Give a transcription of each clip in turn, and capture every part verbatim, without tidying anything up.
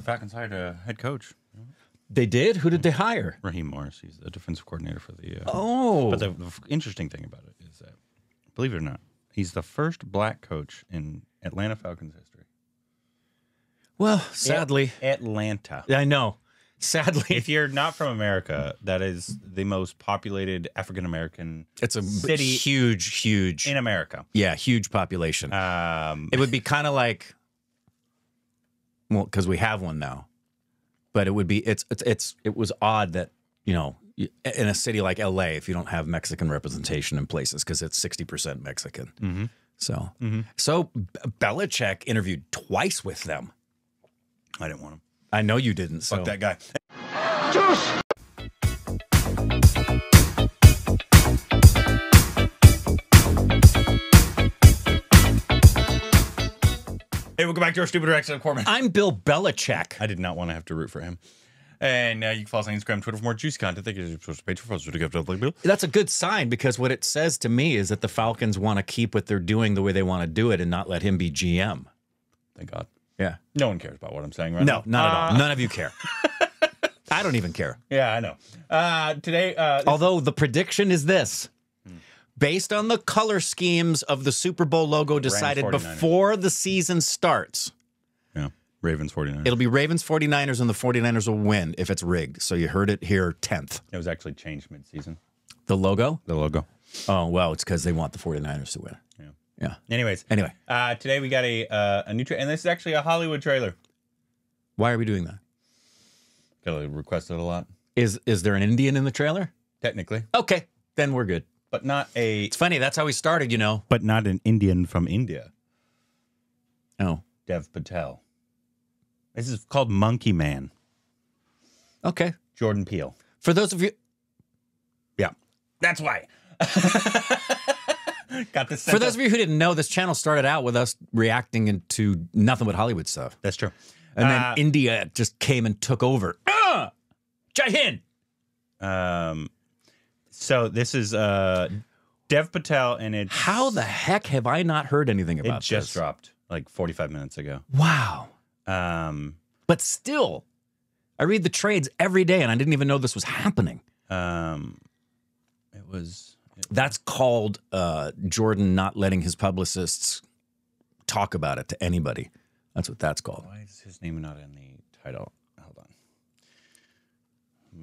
The Falcons hired a head coach. They did? Who did they hire? Raheem Morris. He's the defensive coordinator for the... Uh, oh! But the, the interesting thing about it is that, believe it or not, he's the first black coach in Atlanta Falcons history. Well, sadly... At Atlanta. I know. Sadly. If you're not from America, that is the most populated African-American It's a city huge, huge... In America. Yeah, huge population. Um, it would be kind of like... Well, because we have one now. But it would be it's it's it's it was odd that, you know, in a city like L A, if you don't have Mexican representation in places, because it's sixty percent Mexican. Mm-hmm. So mm-hmm. so Belichick interviewed twice with them. I didn't want him. I know you didn't. Fuck so. that guy. Just Hey, welcome back to Our Stupid Rex. I'm Corman. I'm Bill Belichick. I did not want to have to root for him. And uh, you can follow us on Instagram, Twitter for more juicy content. Thank you for page for Bill. That's a good sign, because what it says to me is that the Falcons want to keep what they're doing the way they want to do it and not let him be G M. Thank God. Yeah. No one cares about what I'm saying right no, now. No, not uh, at all. None of you care. I don't even care. Yeah, I know. Uh, today, uh, although the prediction is this. Based on the color schemes of the Super Bowl logo decided before the season starts. Yeah, Ravens 49ers. It'll be Ravens 49ers, and the 49ers will win if it's rigged. So you heard it here tenth. It was actually changed mid-season. The logo? The logo. Oh, well, it's because they want the 49ers to win. Yeah. Yeah. Anyways. Anyway. Uh, today we got a, uh, a new trailer, and this is actually a Hollywood trailer. Why are we doing that? Because I requested a lot. Is, is there an Indian in the trailer? Technically. Okay, then we're good. But not a... It's funny, that's how we started, you know. But not an Indian from India. Oh. Dev Patel. This is called Monkey Man. Okay. Jordan Peele. For those of you... Yeah. That's why. Got this. For those of you who didn't know, this channel started out with us reacting into nothing but Hollywood stuff. That's true. And uh, then India just came and took over. Ah! Jai Hind! Um... So this is uh, Dev Patel, and it's... How the heck have I not heard anything about this? It just this? dropped like forty-five minutes ago. Wow. Um, but still, I read the trades every day, and I didn't even know this was happening. Um, it was... It That's called uh, Jordan not letting his publicists talk about it to anybody. That's what that's called. Why is his name not in the title? Hold on.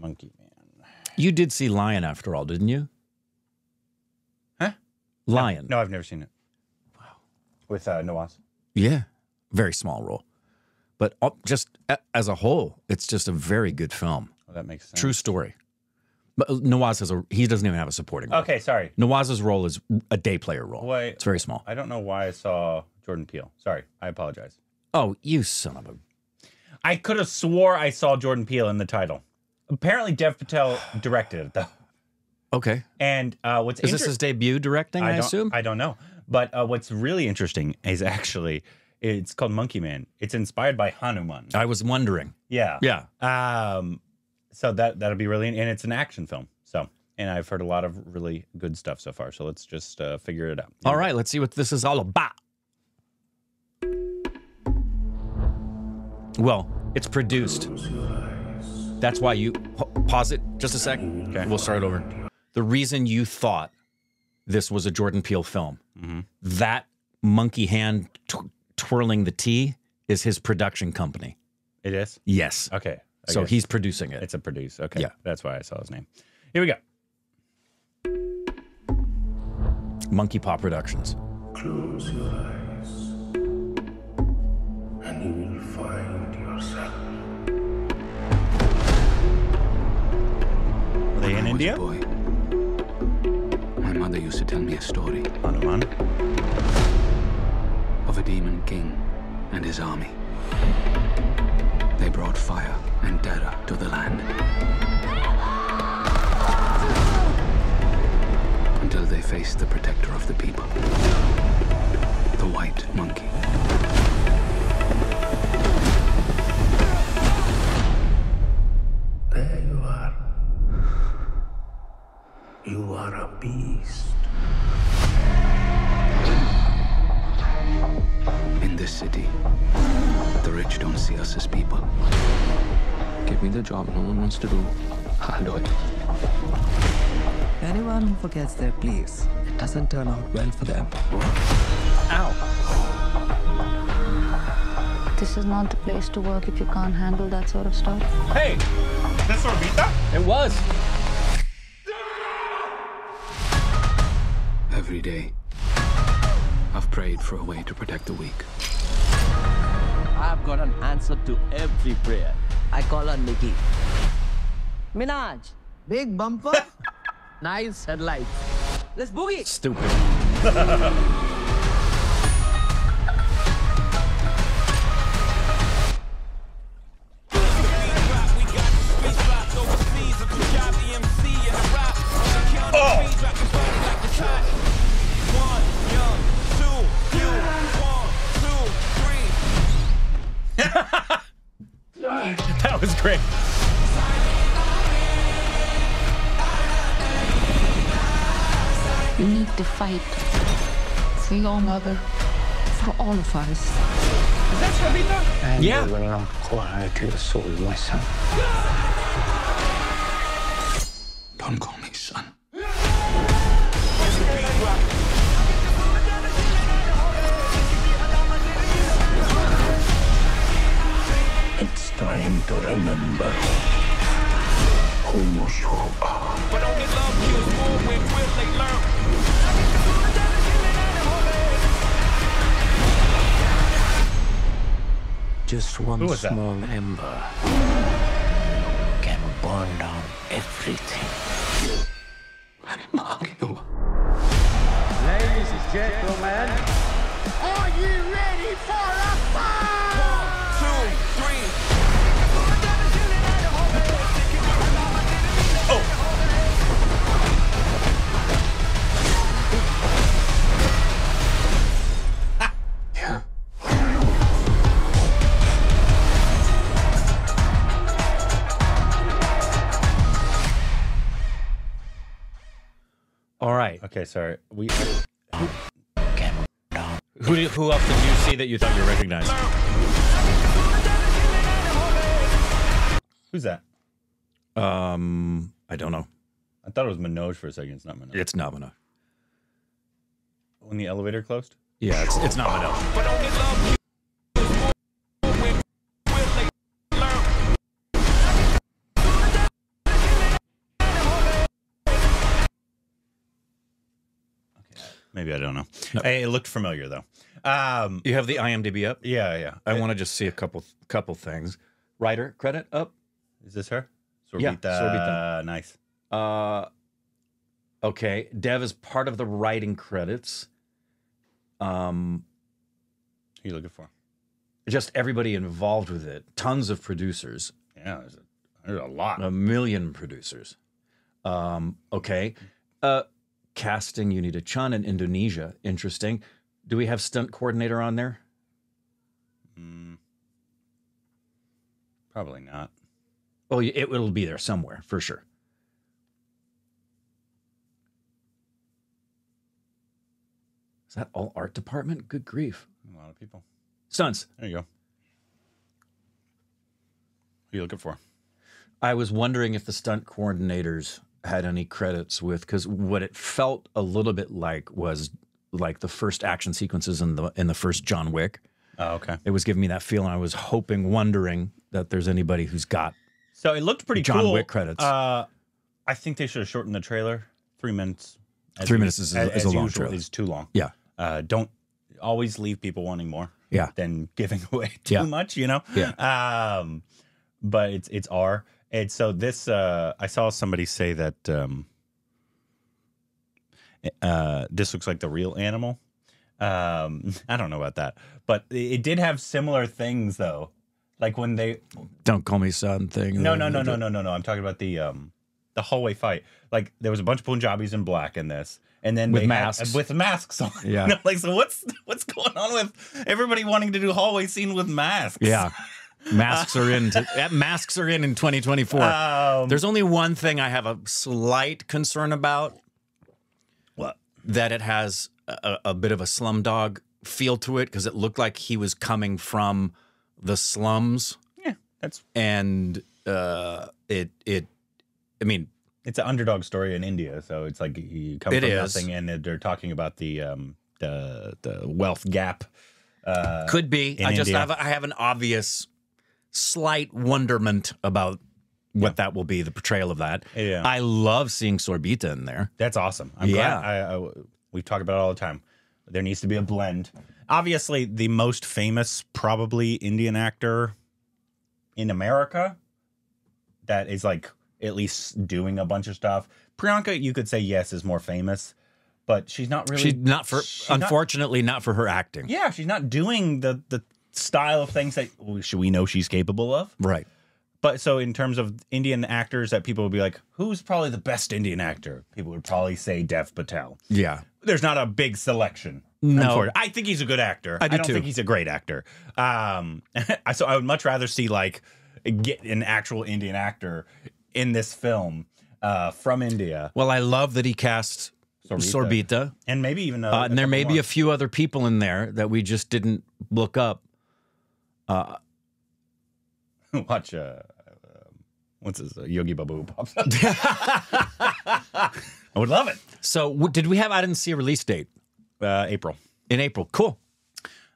Monkey Man. You did see Lion after all, didn't you? Huh? Lion. No, no, I've never seen it. Wow. With uh, Nawaz. Yeah. Very small role. But just as a whole, it's just a very good film. Well, that makes sense. True story. But Nawaz has a, he doesn't even have a supporting role. Okay, sorry. Nawaz's role is a day player role. Why, it's very small. I don't know why I saw Jordan Peele. Sorry. I apologize. Oh, you son of a... I could have swore I saw Jordan Peele in the title. Apparently, Dev Patel directed it, though. Okay. And uh, what's is this his debut directing? I, I assume. I don't know. But uh, what's really interesting is actually it's called Monkey Man. It's inspired by Hanuman. I was wondering. Yeah. Yeah. Um. So that that'll be really, and it's an action film. So, and I've heard a lot of really good stuff so far. So let's just uh, figure it out. All right. Let's see what this is all about. Well, it's produced. That's why you... Pause it just a sec. Okay. We'll start it over. The reason you thought this was a Jordan Peele film, mm-hmm. that monkey hand tw twirling the T is his production company. It is? Yes. Okay. I so guess. He's producing it. It's a produce. Okay. Yeah. That's why I saw his name. Here we go. Monkey Paw Productions. Close your eyes, and you will find yourself. In India? Boy, my mother used to tell me a story. Hanuman? Of a demon king and his army. They brought fire and terror to the land. Until they faced the protector of the people. The white monkey. You are a beast. In this city, the rich that you don't see us as people. Give me the job no one wants to do. I'll do it. Anyone who forgets their place, it doesn't turn out well for them. Ow! This is not the place to work if you can't handle that sort of stuff. Hey! Is this Sobhita? It was. Every day, I've prayed for a way to protect the weak. I've got an answer to every prayer. I call her Nikki. Minaj. Big bumper. Nice headlights. Let's boogie. Stupid. Oh. That was great. You need to fight for your mother, for all of us. Is that Sobhita? And yeah. You will not cry to your soul, my son. Don't call me son. It's time to remember who you are. But only love kills more when will they learn? Just one small ember can burn down everything. Ladies and gentlemen, are you ready for a fight? One, two, three. Oh. Ah. Yeah. All right. Okay, sorry. We who, who, who else did you see that you thought you recognized? Who's that? Um, I don't know. I thought it was Manoj for a second. It's not Manoj. It's not Manoj. When the elevator closed? Yeah, it's, it's not Manoj. Maybe I don't know. No. I, it looked familiar though. Um, you have the I M D B up? Yeah, yeah. I, I want to just see a couple couple things. Writer credit up. Is this her? Sobhita. Yeah, Sobhita. Uh, nice. Uh, okay. Dev is part of the writing credits. Um, who are you looking for? Just everybody involved with it. Tons of producers. Yeah, there's a, there's a lot. A million producers. Um, okay. Uh. Casting, you need a Chun in Indonesia. Interesting. Do we have stunt coordinator on there? Mm, probably not. Oh, it will be there somewhere for sure. Is that all art department? Good grief. A lot of people. Stunts. There you go. What are you looking for? I was wondering if the stunt coordinators had any credits with, because what it felt a little bit like was like the first action sequences in the in the first John Wick. Oh, okay. It was giving me that feel, and I was hoping, wondering that there's anybody who's got. So it looked pretty John cool. John Wick credits. Uh, I think they should have shortened the trailer. Three minutes. Three minutes is, as, is as a long usual, trailer. Is too long. Yeah. Uh, don't always leave people wanting more. Yeah. Than giving away too yeah. much, you know. Yeah. Um, but it's it's R. And so this, uh, I saw somebody say that um, uh, this looks like the real animal. Um, I don't know about that, but it did have similar things though. Like when they don't call me son thing. No, no, no, no, no, no, no. I'm talking about the um, the hallway fight. Like there was a bunch of Punjabis in black in this, and then with they masks had, with masks on. Yeah. You know, like so, what's what's going on with everybody wanting to do hallway scene with masks? Yeah. Masks are in. To, masks are in in twenty twenty-four. Um, There's only one thing I have a slight concern about. What? That it has a, a bit of a Slumdog feel to it, because it looked like he was coming from the slums. Yeah, that's and uh, it it. I mean, it's an underdog story in India, so it's like you come from is. nothing, and they're talking about the um, the the wealth gap. Uh, Could be. I India. just have I have an obvious, slight wonderment about. What yeah. that will be, the portrayal of that. Yeah. I love seeing Sobhita in there. That's awesome. I'm yeah. glad. I, I, we talk about it all the time. There needs to be a blend. Obviously, the most famous, probably, Indian actor in America that is, like, at least doing a bunch of stuff. Priyanka, you could say, yes, is more famous, but she's not really... She's not for... She's unfortunately, not, not for her acting. Yeah, she's not doing the, the style of things that we know she's capable of. Right. But so in terms of Indian actors that people would be like, who's probably the best Indian actor? People would probably say Dev Patel. Yeah. There's not a big selection. No. I think he's a good actor. I do I don't too. think he's a great actor. Um, so I would much rather see like get an actual Indian actor in this film uh, from India. Well, I love that he casts Sobhita. Sobhita. And maybe even a, uh, And a there may more. be a few other people in there that we just didn't look up. Uh Watch, uh, uh, what's this? Uh, Yogi Babu pops up. I would love it. So, w did we have? I didn't see a release date. Uh, April. In April, cool.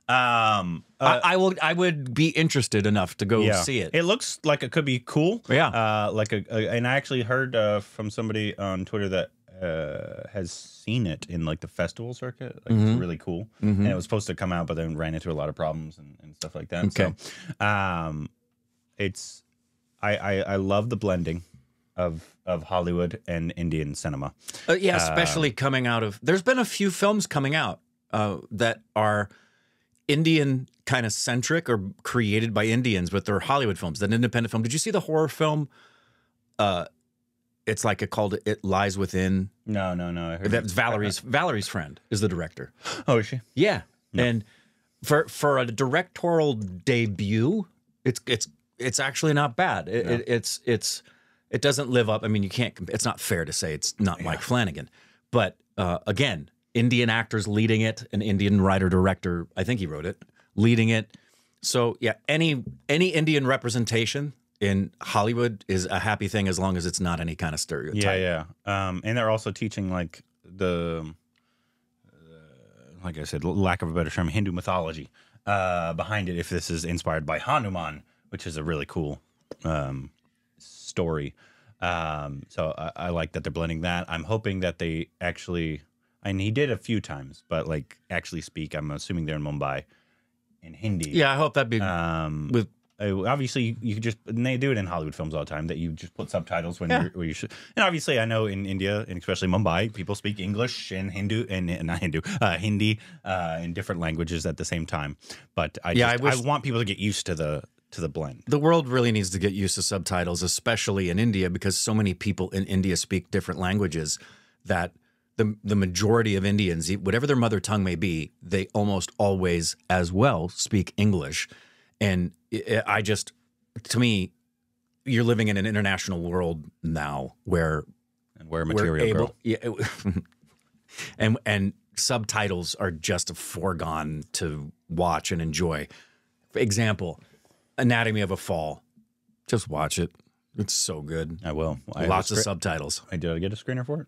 Um, uh, I, I will. I would be interested enough to go yeah. see it. It looks like it could be cool. Yeah. Uh, like a, a, and I actually heard uh, from somebody on Twitter that uh, has seen it in like the festival circuit. Like, mm-hmm. It's really cool, mm-hmm. and it was supposed to come out, but then ran into a lot of problems and, and stuff like that. Okay. So, um. It's, I, I I love the blending of of Hollywood and Indian cinema. Uh, yeah, especially uh, coming out of. There's been a few films coming out uh, that are Indian kind of centric or created by Indians, but they're Hollywood films. That independent film. Did you see the horror film? Uh, it's like a called It Lies Within. No, no, no. I heard that's Valerie's Valerie's friend is the director. Oh, is she? Yeah, no. and for for a directorial debut, it's it's. It's actually not bad. It, yeah. it, it's it's it doesn't live up. I mean, you can't. It's not fair to say it's not yeah. Mike Flanagan, but uh, again, Indian actors leading it, an Indian writer director. I think he wrote it, leading it. So yeah, any any Indian representation in Hollywood is a happy thing as long as it's not any kind of stereotype. Yeah, yeah. Um, and they're also teaching like the, uh, like I said, lack of a better term, Hindu mythology uh, behind it. If this is inspired by Hanuman. Which is a really cool um, story. Um, so I, I like that they're blending that. I'm hoping that they actually, and he did a few times, but like actually speak. I'm assuming they're in Mumbai, in Hindi. Yeah, I hope that'd be um, with. Obviously, you, you could just and they do it in Hollywood films all the time that you just put subtitles when yeah. you're, where you should. And obviously, I know in India and especially Mumbai, people speak English and Hindu and, and not Hindu, uh, Hindi, uh, in different languages at the same time. But I yeah, just, I, wish I want people to get used to the. to the blend. The world really needs to get used to subtitles, especially in India, because so many people in India speak different languages that the the majority of Indians, whatever their mother tongue may be, they almost always as well speak English. And I just, to me, you're living in an international world now where and where material able, girl. Yeah, it, and and subtitles are just a foregone to watch and enjoy. For example, Anatomy of a Fall. Just watch it. It's so good. I will. I Lots of subtitles. I did I get a screener for it?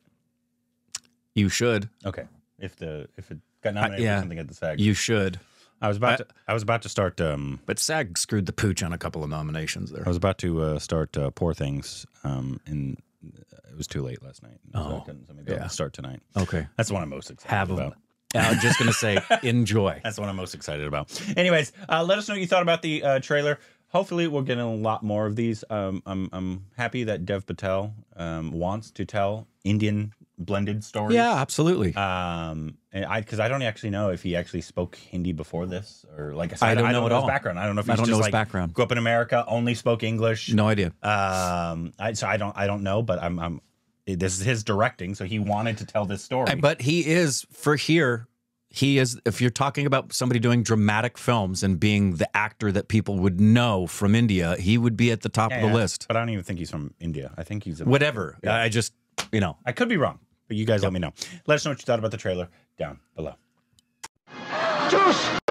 You should. Okay. If the if it got nominated I, yeah. for something at the SAG. You should. I was about I, to I was about to start um But SAG screwed the pooch on a couple of nominations there. I was about to uh, start uh, Poor Things um in it was too late last night. Oh, so I couldn't so maybe yeah. I'll start tonight. Okay. That's the one I'm most excited Have about. A, I'm just going to say, enjoy. That's what I'm most excited about. Anyways, uh, let us know what you thought about the uh, trailer. Hopefully, we'll get a lot more of these. Um, I'm, I'm happy that Dev Patel um, wants to tell Indian blended stories. Yeah, absolutely. Um, and I because I don't actually know if he actually spoke Hindi before this, or like I said, I don't, I don't know, know at his all. background. I don't know if he's I don't just know his like, background. Grew up in America, only spoke English. No idea. Um, I, so I don't I don't know, but I'm. I'm This is his directing, so he wanted to tell this story. But he is, for here, he is, if you're talking about somebody doing dramatic films and being the actor that people would know from India, he would be at the top yeah, of the yeah. list. But I don't even think he's from India. I think he's... American. Whatever. Yeah. I just, you know. I could be wrong, but you guys yeah. let me know. Let us know what you thought about the trailer down below. Juice!